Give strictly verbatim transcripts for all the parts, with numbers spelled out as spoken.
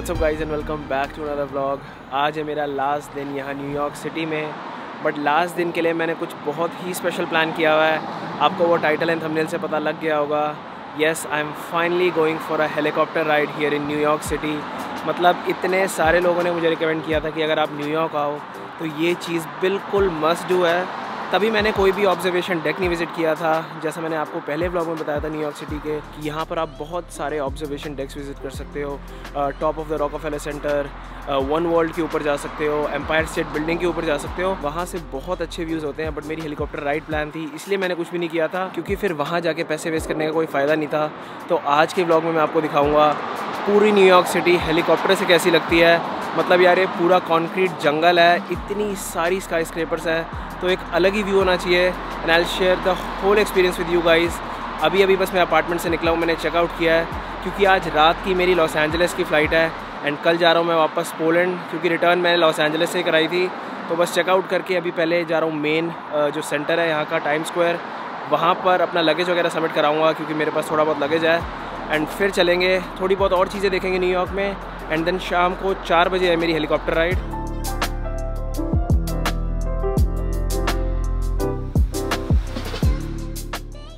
WhatsApp guys and welcome back to another vlog. आज है मेरा लास्ट दिन यहाँ न्यूयॉर्क सिटी में, बट लास्ट दिन के लिए मैंने कुछ बहुत ही स्पेशल प्लान किया हुआ है। आपको वो टाइटल एंड थंबनेल से पता लग गया होगा। Yes, I am finally going for a helicopter ride here in New York city. मतलब इतने सारे लोगों ने मुझे रिकमेंड किया था कि अगर आप न्यूयॉर्क आओ तो ये चीज़ बिल्कुल मस्ट डू है। तभी मैंने कोई भी ऑब्जर्वेशन डेक नहीं विज़िट किया था। जैसा मैंने आपको पहले ब्लॉग में बताया था न्यूयॉर्क सिटी के, कि यहाँ पर आप बहुत सारे ऑब्जर्वेशन डेक्स विज़िट कर सकते हो। Top of the Rockefeller Center, one world के ऊपर जा सकते हो, एम्पायर स्टेट बिल्डिंग के ऊपर जा सकते हो, वहाँ से बहुत अच्छे व्यूज़ होते हैं। बट मेरी हेलीकॉप्टर राइड प्लान थी, इसलिए मैंने कुछ भी नहीं किया था, क्योंकि फिर वहाँ जाके पैसे वेस्ट करने का कोई फ़ायदा नहीं था। तो आज के ब्लॉग में मैं आपको दिखाऊँगा पूरी न्यूयॉर्क सिटी हेलीकॉप्टर से कैसी लगती है। मतलब यार, ये पूरा कॉन्क्रीट जंगल है, इतनी सारी स्काई स्क्रेपर्स हैं, तो एक अलग ही व्यू होना चाहिए। And I will share the whole experience with you guys. अभी अभी बस मैं अपार्टमेंट से निकला हूँ, मैंने चेकआउट किया है, क्योंकि आज रात की मेरी लॉस एंजल्स की फ़्लाइट है। एंड कल जा रहा हूँ मैं वापस पोलैंड, क्योंकि रिटर्न मैंने लॉस एंजल्स से कराई थी। तो बस चेकआउट करके अभी पहले जा रहा हूँ मेन जो सेंटर है यहाँ का, टाइम स्क्वायर, वहाँ पर अपना लगेज वगैरह सबमिट कराऊँगा, क्योंकि मेरे पास थोड़ा बहुत लगेज है। एंड फिर चलेंगे, थोड़ी बहुत और चीज़ें देखेंगे न्यूयॉर्क में। एंड देन शाम को चार बजे है मेरी हेलीकॉप्टर राइड।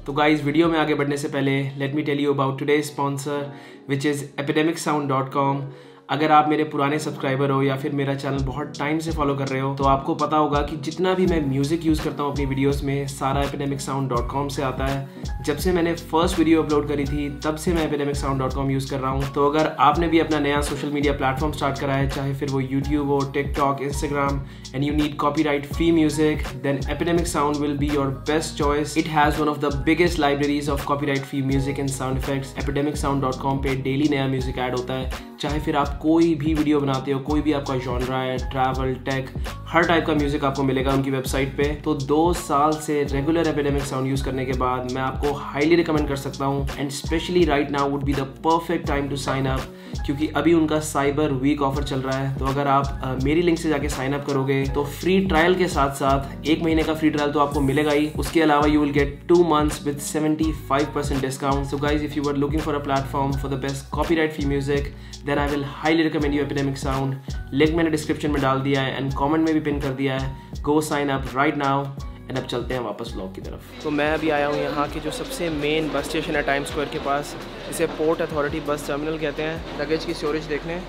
तो गाइस, वीडियो में आगे बढ़ने से पहले let me tell you about today sponsor, which is Epidemic Sound dot com. अगर आप मेरे पुराने सब्सक्राइबर हो या फिर मेरा चैनल बहुत टाइम से फॉलो कर रहे हो, तो आपको पता होगा कि जितना भी मैं म्यूज़िक यूज़ करता हूँ अपनी वीडियोस में, सारा एपिडेमिक साउंड डॉट कॉम से आता है। जब से मैंने फर्स्ट वीडियो अपलोड करी थी, तब से मैं Epidemic Sound dot com use कर रहा हूँ। तो अगर आपने भी अपना नया सोशल मीडिया प्लेटफॉर्म स्टार्ट करा है, चाहे फिर वो यूट्यूब हो, TikTok, Instagram, and you need copyright free music, then Epidemic Sound will be your best choice. It has one of the biggest libraries of copyright free music and sound effects. Epidemic Sound dot com पे daily नया music add होता है। चाहे फिर आप कोई भी video बनाते हो, कोई भी आपका जॉनरा है, ट्रैवल, टेक, हर टाइप का म्यूजिक आपको मिलेगा उनकी वेबसाइट पे। तो दो साल से रेगुलर एपिडेमिक साउंड यूज़ करने के बाद मैं आपको हाईली रिकमेंड कर सकता हूँ। And specially right now would be the perfect time to sign up, क्योंकि अभी उनका साइबर वीक ऑफर चल रहा है। तो अगर आप आ, मेरी लिंक से जाके साइन अप करोगे तो फ्री ट्रायल के साथ साथ एक महीने का फ्री ट्रायल तो आपको मिलेगा ही। उसके अलावा you will get two months with seventy five percent discount. So guys, if you are looking for a platform for the best copyright free music, then I will highly recommend you Epidemic Sound. Link मैंने description में डाल दिया है and comment में भी pin कर दिया है। Go sign up right now. And अब चलते हैं वापस ब्लॉग की तरफ। तो मैं अभी आया हूँ यहाँ के जो सबसे मेन बस स्टेशन है, टाइम स्क्वायर के पास। इसे पोर्ट अथॉरिटी बस टर्मिनल कहते हैं। लगेज की स्टोरेज देखने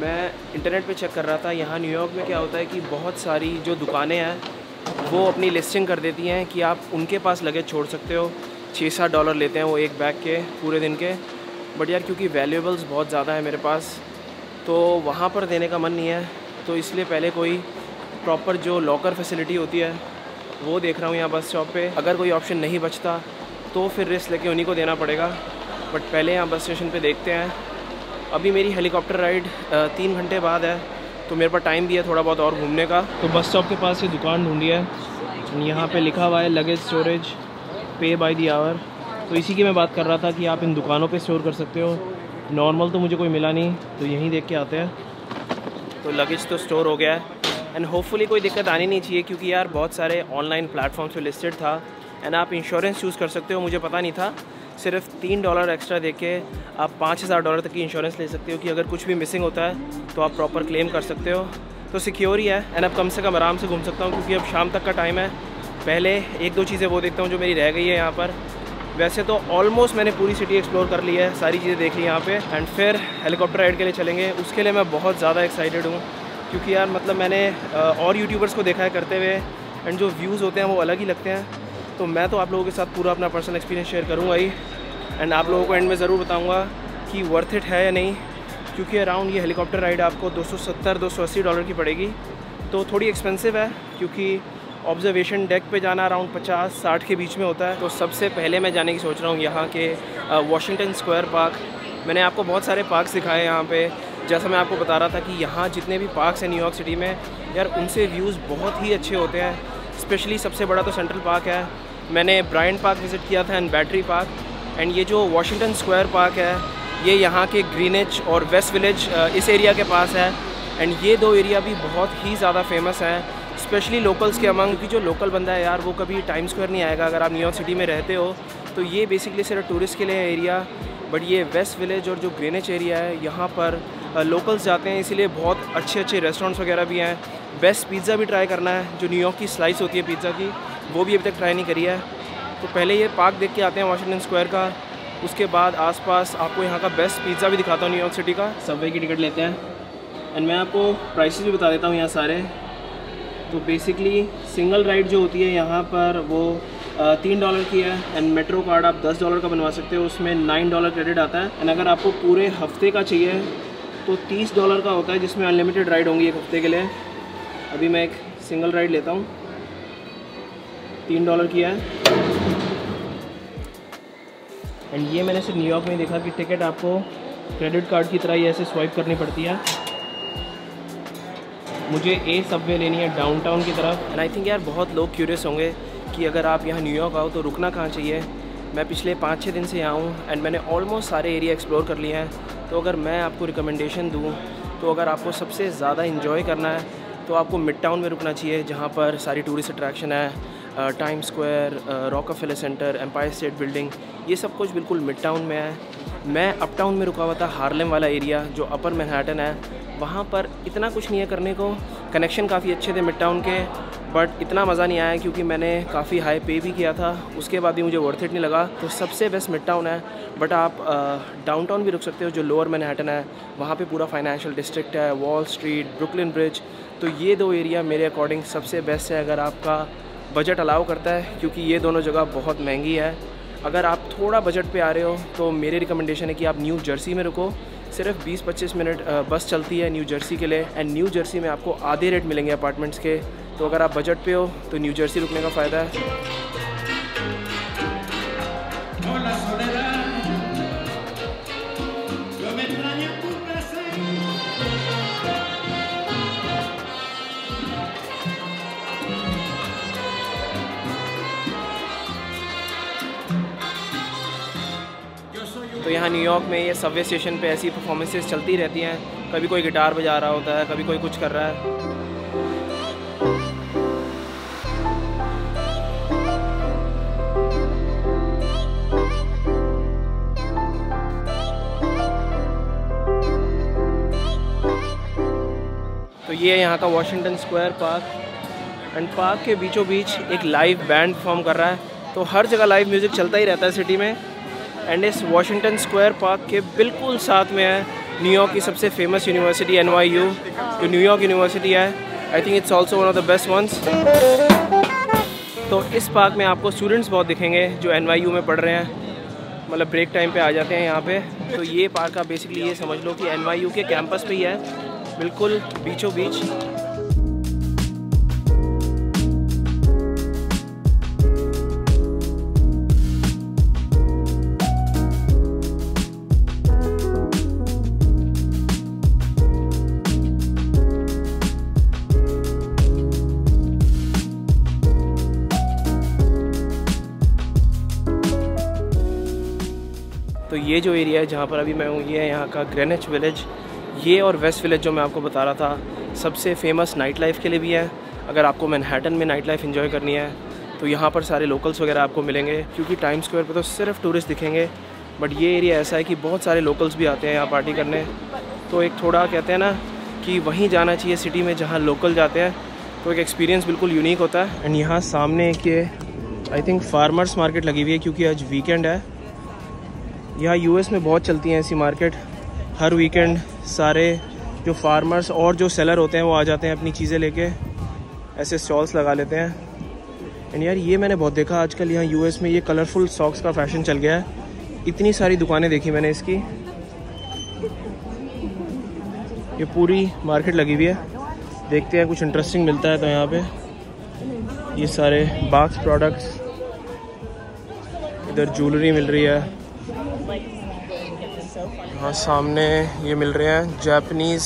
मैं इंटरनेट पे चेक कर रहा था। यहाँ न्यूयॉर्क में क्या होता है कि बहुत सारी जो दुकानें हैं वो अपनी लिस्टिंग कर देती हैं कि आप उनके पास लगेज छोड़ सकते हो। छः सात डॉलर लेते हैं वो एक बैग के, पूरे दिन के। बट यार, क्योंकि वैल्यूएबल्स बहुत ज़्यादा है मेरे पास, तो वहाँ पर देने का मन नहीं है। तो इसलिए पहले कोई प्रॉपर जो लॉकर फैसिलिटी होती है वो देख रहा हूँ यहाँ बस स्टॉप पे। अगर कोई ऑप्शन नहीं बचता तो फिर रिस्क लेके उन्हीं को देना पड़ेगा। बट पहले यहाँ बस स्टेशन पे देखते हैं। अभी मेरी हेलीकॉप्टर राइड तीन घंटे बाद है, तो मेरे पास टाइम भी है थोड़ा बहुत और घूमने का। तो बस स्टॉप के पास ये दुकान ढूँढी है। यहाँ पर लिखा हुआ है luggage storage, pay by the hour. तो इसी की मैं बात कर रहा था कि आप इन दुकानों पर स्टोर कर सकते हो। नॉर्मल तो मुझे कोई मिला नहीं, तो यहीं देख के आते हैं। तो लगेज तो स्टोर हो गया है एंड होपफुली कोई दिक्कत आनी नहीं चाहिए, क्योंकि यार बहुत सारे ऑनलाइन प्लेटफॉर्म्स पे लिस्टेड था। एंड आप इंश्योरेंस चूज़ कर सकते हो, मुझे पता नहीं था। सिर्फ तीन डॉलर एक्स्ट्रा दे के आप पाँच हज़ार डॉलर तक की इंश्योरेंस ले सकते हो, कि अगर कुछ भी मिसिंग होता है तो आप प्रॉपर क्लेम कर सकते हो। तो सिक्योर ही है एंड अब कम से कम आराम से घूम सकता हूँ, क्योंकि अब शाम तक का टाइम है। पहले एक दो चीज़ें वो देखता हूँ जो मेरी रह गई है यहाँ पर। वैसे तो ऑलमोस्ट मैंने पूरी सिटी एक्सप्लोर कर ली है, सारी चीज़ें देख ली यहाँ पे। एंड फिर हेलीकॉप्टर राइड के लिए चलेंगे। उसके लिए मैं बहुत ज़्यादा एक्साइटेड हूँ, क्योंकि यार मतलब मैंने और यूट्यूबर्स को देखा है करते हुए, एंड जो व्यूज़ होते हैं वो अलग ही लगते हैं। तो मैं तो आप लोगों के साथ पूरा अपना पर्सनल एक्सपीरियंस शेयर करूँगा ही। एंड आप लोगों को एंड में ज़रूर बताऊँगा कि वर्थ इट है या नहीं, क्योंकि अराउंड ये हेलीकॉप्टर राइड आपको दो सौ सत्तर दो सौ अस्सी डॉलर की पड़ेगी। तो थोड़ी एक्सपेंसिव है, क्योंकि ऑब्जर्वेशन डेक पे जाना अराउंड पचास साठ के बीच में होता है। तो सबसे पहले मैं जाने की सोच रहा हूँ यहाँ के वाशिंगटन स्क्वायर पार्क। मैंने आपको बहुत सारे पार्क्स दिखाए यहाँ पे। जैसा मैं आपको बता रहा था कि यहाँ जितने भी पार्क्स हैं न्यूयॉर्क सिटी में, यार उनसे व्यूज़ बहुत ही अच्छे होते हैं। स्पेशली सबसे बड़ा तो सेंट्रल पार्क है। मैंने ब्रायंट पार्क विज़िट किया था एंड बैटरी पार्क। एंड ये जो वाशिंगटन स्क्वायर पार्क है, ये यहाँ के ग्रीनिच और वेस्ट विलेज इस एरिया के पास है। एंड ये दो एरिया भी बहुत ही ज़्यादा फेमस हैं, स्पेशली लोकल्स के अमंग, क्योंकि जो लोकल बंदा है यार वो कभी टाइम स्क्वायर नहीं आएगा अगर आप न्यूयॉर्क सिटी में रहते हो। तो ये बेसिकली सिर्फ टूरिस्ट के लिए एरिया। बट ये वेस्ट विलेज और जो ग्रीनिच एरिया है, यहाँ पर लोकल्स जाते हैं, इसीलिए बहुत अच्छे अच्छे रेस्टोरेंट्स वगैरह भी हैं। बेस्ट पिज़्ज़ा भी ट्राई करना है, जो न्यूयॉर्क की स्लाइस होती है पिज़्ज़ा की, वो भी अभी तक ट्राई नहीं करी है। तो पहले ये पार्क देख के आते हैं वाशिंगटन स्क्वायर का, उसके बाद आसपास आपको यहाँ का बेस्ट पिज़्ज़ा भी दिखाता हूँ न्यूयॉर्क सिटी का। सबवे की टिकट लेते हैं एंड मैं आपको प्राइसेस भी बता देता हूँ यहाँ सारे। तो बेसिकली सिंगल राइड जो होती है यहाँ पर वो तीन डॉलर की है एंड मेट्रो कार्ड आप दस डॉलर का बनवा सकते हो, उसमें नाइन डॉलर क्रेडिट आता है। एंड अगर आपको पूरे हफ्ते का चाहिए तो तीस डॉलर का होता है, जिसमें अनलिमिटेड राइड होंगी एक हफ्ते के लिए। अभी मैं एक सिंगल राइड लेता हूँ, तीन डॉलर की है। एंड ये मैंने सिर्फ न्यूयॉर्क में देखा कि टिकट आपको क्रेडिट कार्ड की तरह ही ऐसे स्वाइप करनी पड़ती है। मुझे ए सबवे लेनी है डाउनटाउन की तरफ। एंड आई थिंक यार बहुत लोग क्यूरियस होंगे कि अगर आप यहाँ न्यूयॉर्क आओ तो रुकना कहाँ चाहिए। मैं पिछले पाँच छः दिन से यहाँ हूँ एंड मैंने ऑलमोस्ट सारे एरिया एक्सप्लोर कर लिए हैं। तो अगर मैं आपको रिकमेंडेशन दूँ तो अगर आपको सबसे ज़्यादा इन्जॉय करना है तो आपको मिड टाउन में रुकना चाहिए, जहाँ पर सारी टूरिस्ट अट्रैक्शन है, Time Square, Rockefeller Center, Empire State Building, ये सब कुछ बिल्कुल मिड टाउन में है। मैं अप टाउन में रुका हुआ था, हार्लेम वाला एरिया जो अपर मैनहट्टन है, वहाँ पर इतना कुछ नहीं है करने को। कनेक्शन काफ़ी अच्छे थे मिड टाउन के, बट इतना मज़ा नहीं आया क्योंकि मैंने काफ़ी हाई पे भी किया था, उसके बाद भी मुझे वर्थ इट नहीं लगा। तो सबसे बेस्ट मिड टाउन है, बट आप डाउनटाउन भी रुक सकते हो जो लोअर मैनहट्टन है, वहाँ पे पूरा फाइनेंशियल डिस्ट्रिक्ट है, वॉल स्ट्रीट, ब्रुकलिन ब्रिज। तो ये दो एरिया मेरे अकॉर्डिंग सबसे बेस्ट है अगर आपका बजट अलाउ करता है, क्योंकि ये दोनों जगह बहुत महंगी है। अगर आप थोड़ा बजट पर आ रहे हो तो मेरी रिकमेंडेशन है कि आप न्यू जर्सी में रुको। सिर्फ बीस पच्चीस मिनट बस चलती है न्यू जर्सी के लिए एंड न्यू जर्सी में आपको आधे रेट मिलेंगे अपार्टमेंट्स के। तो अगर आप बजट पे हो तो न्यू जर्सी रुकने का फ़ायदा है। तो यहाँ न्यूयॉर्क में ये सबवे स्टेशन पे ऐसी परफॉर्मेंसेस चलती रहती हैं, कभी कोई गिटार बजा रहा होता है, कभी कोई कुछ कर रहा है। तो ये यहाँ का Washington Square Park and park के बीचों बीच एक लाइव बैंड परफॉर्म कर रहा है। तो हर जगह लाइव म्यूज़िक चलता ही रहता है सिटी में एंड इस वाशिंगटन स्क्वायर पार्क के बिल्कुल साथ में है न्यूयॉर्क की सबसे famous university N Y U, जो न्यूयॉर्क यूनिवर्सिटी है। I think it's also one of the best ones. तो इस पार्क में आपको स्टूडेंट्स बहुत दिखेंगे जो एन वाई यू में पढ़ रहे हैं, मतलब ब्रेक टाइम पे आ जाते हैं यहाँ पे। तो ये पार्क आप बेसिकली ये समझ लो कि एन वाई यू के कैंपस पे ही है, बिल्कुल बीचों बीच। तो ये जो एरिया है जहाँ पर अभी मैं हूँ, ये है यहाँ का ग्रेनिच विलेज। ये और वेस्ट विलेज जो मैं आपको बता रहा था सबसे फेमस नाइट लाइफ के लिए भी है। अगर आपको मैनहट्टन में नाइट लाइफ एंजॉय करनी है तो यहाँ पर सारे लोकल्स वगैरह आपको मिलेंगे, क्योंकि टाइम स्क्वायर पर तो सिर्फ टूरिस्ट दिखेंगे, बट ये एरिया ऐसा है कि बहुत सारे लोकल्स भी आते हैं यहाँ पार्टी करने। तो एक थोड़ा कहते हैं ना कि वहीं जाना चाहिए सिटी में जहाँ लोकल जाते हैं, तो एक एक्सपीरियंस बिल्कुल यूनिक होता है। एंड यहाँ सामने एक ये आई थिंक फार्मर्स मार्केट लगी हुई है, क्योंकि आज वीकेंड है। यहाँ यूएस में बहुत चलती हैं ऐसी मार्केट, हर वीकेंड सारे जो फार्मर्स और जो सेलर होते हैं वो आ जाते हैं अपनी चीज़ें लेके, ऐसे स्टॉल्स लगा लेते हैं। एंड यार ये मैंने बहुत देखा आजकल यहाँ यूएस में, ये कलरफुल सॉक्स का फैशन चल गया है। इतनी सारी दुकानें देखी मैंने इसकी, ये पूरी मार्केट लगी हुई है। देखते हैं कुछ इंटरेस्टिंग मिलता है। तो यहाँ पर ये सारे बाक्स प्रोडक्ट्स, इधर ज्वेलरी मिल रही है। हाँ, सामने ये मिल रहे हैं जापानीज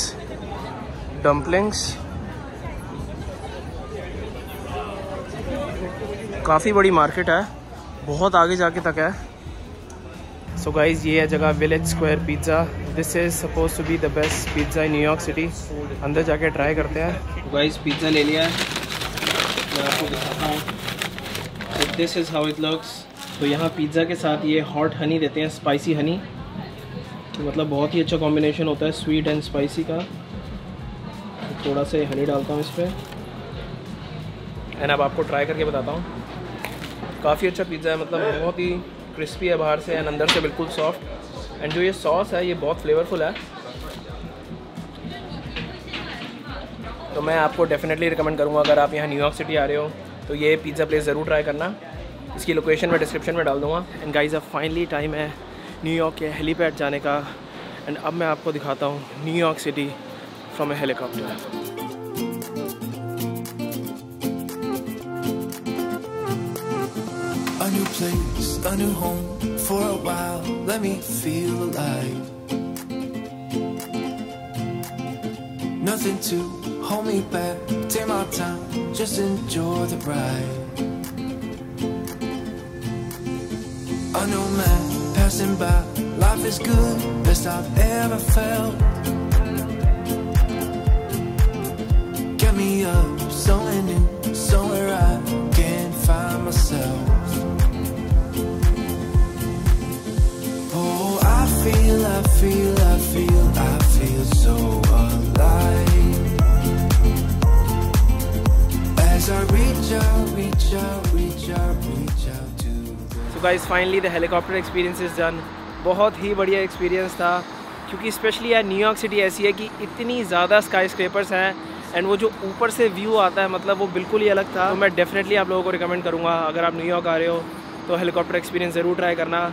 डम्पलिंग्स, काफ़ी बड़ी मार्केट है, बहुत आगे जाके तक है। सो गाइज, ये है जगह Village Square pizza. This is suppose to be the best pizza in New York city. अंदर जाके ट्राई करते हैं। गाइज, पिज़्ज़ा ले लिया है, मैं आपको दिखाता हूँ। This is how it looks. तो यहाँ पिज़्ज़ा के साथ ये हॉट हनी देते हैं, स्पाइसी हनी। मतलब बहुत ही अच्छा कॉम्बिनेशन होता है स्वीट एंड स्पाइसी का। थोड़ा सा हनी डालता हूँ इस पर एंड अब आपको ट्राई करके बताता हूँ। काफ़ी अच्छा पिज़्ज़ा है, मतलब बहुत ही क्रिस्पी है बाहर से एंड अंदर से बिल्कुल सॉफ्ट। एंड जो ये सॉस है ये बहुत फ्लेवरफुल है, तो मैं आपको डेफिनेटली रिकमेंड करूँगा अगर आप यहाँ न्यूयॉर्क सिटी आ रहे हो तो ये पिज़्ज़ा प्लेस ज़रूर ट्राई करना। इसकी लोकेशन मैं डिस्क्रिप्शन में डाल दूँगा। एंड गाइज़ अब फाइनली टाइम है न्यूयॉर्क के हेलीपैड जाने का एंड अब मैं आपको दिखाता हूँ New York city from a helicopter. A new place, a new home for a while, let me feel alive. Nothing to hold me back, take my time, just enjoy the ride. A new man passing by, life is good, best I've ever felt. Get me up, somewhere new, somewhere I can find myself. I feel, I feel, I feel, I feel so alive. As I reach out, reach out, reach out, reach out to. So guys, finally the helicopter experience is done. बहुत ही बढ़िया experience था, क्योंकि especially यार New York city ऐसी है कि इतनी ज़्यादा skyscrapers हैं एंड वो जो ऊपर से व्यू आता है मतलब वो बिल्कुल ही अलग था। तो मैं डेफिनेटली आप लोगों को रिकमेंड करूँगा अगर आप न्यूयॉर्क आ रहे हो तो हेलीकॉप्टर एक्सपीरियंस ज़रूर ट्राई करना।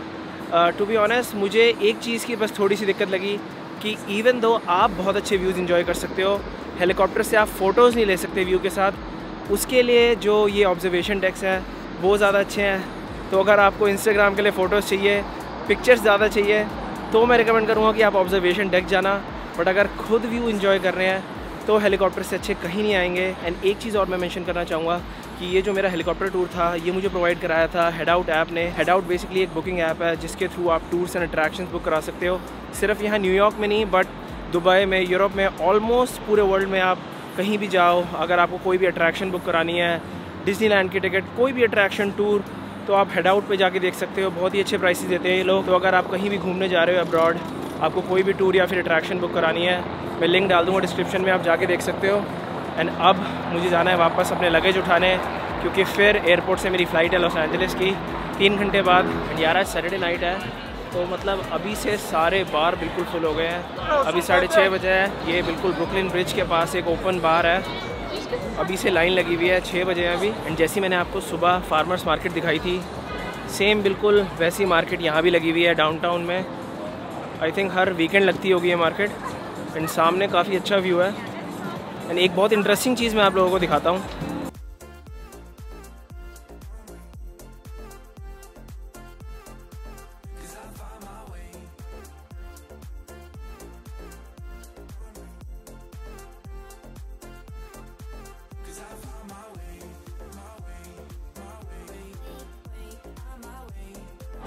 टू बी ऑनेस्ट मुझे एक चीज़ की बस थोड़ी सी दिक्कत लगी कि इवन दो आप बहुत अच्छे व्यूज़ इन्जॉय कर सकते हो, हेलीकॉप्टर से आप फ़ोटोज़ नहीं ले सकते व्यू के साथ। उसके लिए जो ये ऑब्जर्वेशन डेस्क हैं वो ज़्यादा अच्छे हैं, तो अगर आपको इंस्टाग्राम के लिए फ़ोटोज़ चाहिए, पिक्चर्स ज़्यादा चाहिए तो मैं रिकमेंड करूँगा कि आप ऑब्जर्वेशन डेस्क जाना। बट अगर खुद व्यू इन्जॉय कर रहे हैं तो हेलीकॉप्टर से अच्छे कहीं नहीं आएंगे। एंड एक चीज़ और मैं मेंशन करना चाहूँगा कि ये जो मेरा हेलीकॉप्टर टूर था ये मुझे प्रोवाइड कराया था हेड आउट ऐप ने। हेड आउट बेसिकली एक बुकिंग ऐप है जिसके थ्रू आप टूर्स एंड अट्रैक्शंस बुक करा सकते हो, सिर्फ यहाँ न्यूयॉर्क में नहीं बट दुबई में, यूरोप में, ऑलमोस्ट पूरे वर्ल्ड में। आप कहीं भी जाओ अगर आपको कोई भी अट्रैक्शन बुक करानी है, डिज्नीलैंड की टिकट, कोई भी अट्रैक्शन टूर, तो आप हेड आउट पर जाके देख सकते हो। बहुत ही अच्छे प्राइसेस देते हैं ये लोग। तो अगर आप कहीं भी घूमने जा रहे हो अब्रॉड, आपको कोई भी टूर या फिर अट्रैक्शन बुक करानी है, मैं लिंक डाल दूँगा डिस्क्रिप्शन में, आप जाके देख सकते हो। एंड अब मुझे जाना है वापस अपने लगेज उठाने, क्योंकि फिर एयरपोर्ट से मेरी फ़्लाइट है लॉस एंजलिस की तीन घंटे बाद। एंड यार आज सैटरडे नाइट है तो मतलब अभी से सारे बार बिल्कुल फुल हो गए हैं। अभी साढ़े छः बजे है, ये बिल्कुल ब्रुकलिन ब्रिज के पास एक ओपन बार है, अभी से लाइन लगी हुई है, छः बजे है अभी। एंड जैसी मैंने आपको सुबह फार्मर्स मार्केट दिखाई थी, सेम बिल्कुल वैसी मार्केट यहाँ भी लगी हुई है डाउन टाउन में। आई थिंक हर वीकेंड लगती होगी ये मार्केट। एंड सामने काफ़ी अच्छा व्यू है। एंड एक बहुत इंटरेस्टिंग चीज़ मैं आप लोगों को दिखाता हूँ।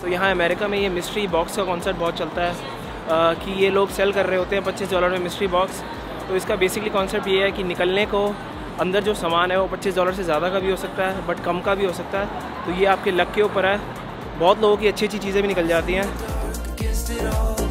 तो यहाँ अमेरिका में ये मिस्ट्री बॉक्स का कॉन्सेप्ट बहुत चलता है आ, कि ये लोग सेल कर रहे होते हैं पच्चीस डॉलर में मिस्ट्री बॉक्स। तो इसका बेसिकली कॉन्सेप्ट ये है कि निकलने को अंदर जो सामान है वो पच्चीस डॉलर से ज़्यादा का भी हो सकता है बट कम का भी हो सकता है, तो ये आपके लक के ऊपर है। बहुत लोगों की अच्छी अच्छी चीज़ें भी निकल जाती हैं।